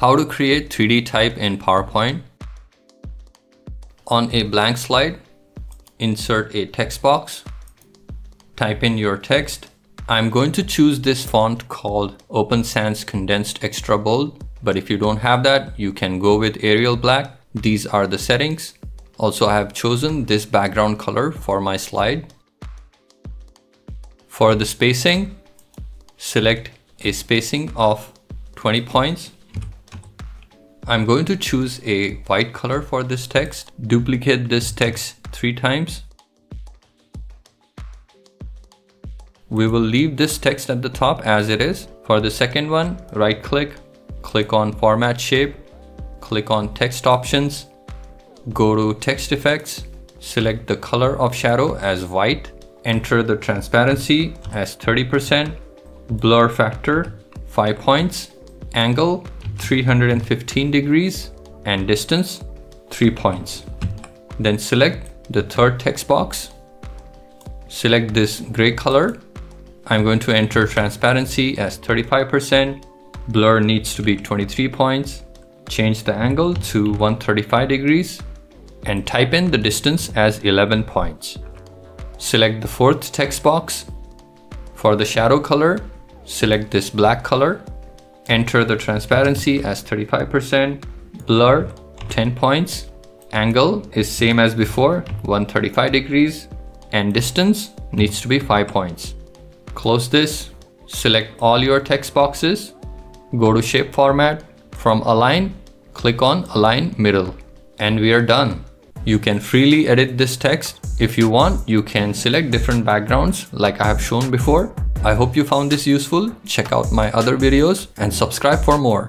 How to create 3D type in PowerPoint. On a blank slide, insert a text box. Type in your text. I'm going to choose this font called Open Sans Condensed Extra Bold, but if you don't have that, you can go with Arial Black. These are the settings. Also, I have chosen this background color for my slide. For the spacing, select a spacing of 20 points. I'm going to choose a white color for this text. Duplicate this text 3 times. We will leave this text at the top as it is. For the second one, right click, click on Format Shape, click on Text Options, go to Text Effects, select the color of shadow as white, enter the transparency as 30%, blur factor 5 points, angle 315 degrees and distance 3 points. Then select the third text box, select this gray color. I'm going to enter transparency as 35%, blur needs to be 23 points, change the angle to 135 degrees and type in the distance as 11 points. Select the fourth text box. For the shadow color, select this black color. Enter the transparency as 35%, blur 10 points, angle is same as before, 135 degrees, and distance needs to be 5 points. Close this, select all your text boxes, go to Shape Format, from Align, click on Align Middle, and we are done. You can freely edit this text. If you want, you can select different backgrounds like I have shown before. I hope you found this useful. Check out my other videos and subscribe for more.